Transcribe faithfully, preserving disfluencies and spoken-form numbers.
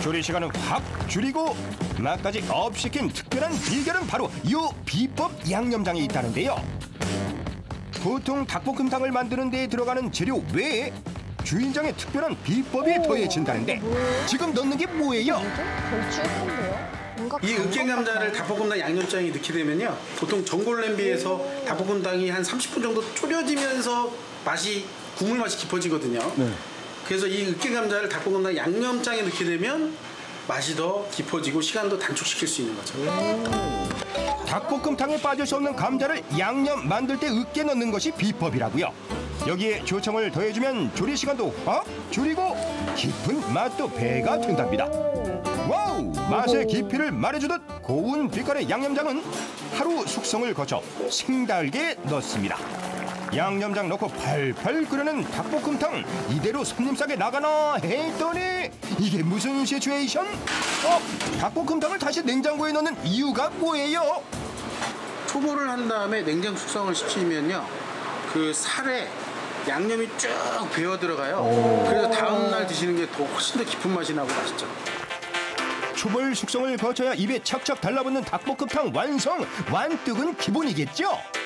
조리 시간은 확 줄이고 맛까지 업시킨 특별한 비결은 바로 이 비법 양념장에 있다는데요. 보통 닭볶음탕을 만드는 데에 들어가는 재료 외에 주인장의 특별한 비법이 오, 더해진다는데 뭐예요? 지금 넣는 게 뭐예요? 이 으깬감자를 닭볶음탕 양념장에 넣게 되면요, 보통 전골 냄비에서 닭볶음탕이 한 삼십 분 정도 졸여지면서 맛이 국물 맛이 깊어지거든요. 네. 그래서 이 으깬감자를 닭볶음탕 양념장에 넣게 되면 맛이 더 깊어지고 시간도 단축시킬 수 있는 거죠. 오. 닭볶음탕에 빠질 수 없는 감자를 양념 만들 때 으깨 넣는 것이 비법이라고요. 여기에 조청을 더해주면 조리 시간도 확 줄이고 깊은 맛도 배가 된답니다. 와우! 맛의 깊이를 말해주듯 고운 빛깔의 양념장은 하루 숙성을 거쳐 생달게 넣습니다. 양념장 넣고 팔팔 끓이는 닭볶음탕, 이대로 손님 싸게 나가나 했더니 이게 무슨 시츄에이션? 어? 닭볶음탕을 다시 냉장고에 넣는 이유가 뭐예요? 초벌을 한 다음에 냉장 숙성을 시키면요, 그 살에 양념이 쭉 배어 들어가요. 그래서 다음 날 드시는 게 더 훨씬 더 깊은 맛이 나고 맛있죠. 초벌 숙성을 거쳐야 입에 착착 달라붙는 닭볶음탕 완성! 완뚝은 기본이겠죠?